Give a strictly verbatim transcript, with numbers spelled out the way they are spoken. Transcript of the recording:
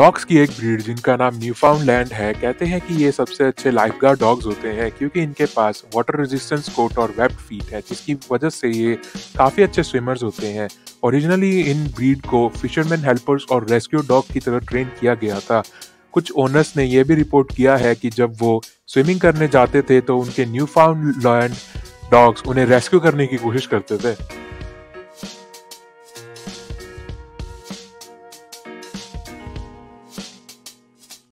Dogs की एक breed जिनका नाम न्यूफ़ाउंडलैंड है कहते हैं कि ये सबसे अच्छे लाइफगार्ड डॉग्स होते हैं क्योंकि इनके पास वाटर रेजिस्टेंस कोट और वेब्ड फीट है जिसकी वजह से ये काफ़ी अच्छे स्विमर्स होते हैं। ओरिजिनली इन ब्रीड को फिशरमैन हेल्पर्स और रेस्क्यू डॉग की तरह ट्रेन किया गया था। कुछ ओनर्स ने यह भी रिपोर्ट किया है कि जब वो स्विमिंग करने जाते थे तो उनके न्यूफ़ाउंडलैंड डॉग्स उन्हें रेस्क्यू करने की कोशिश करते थे।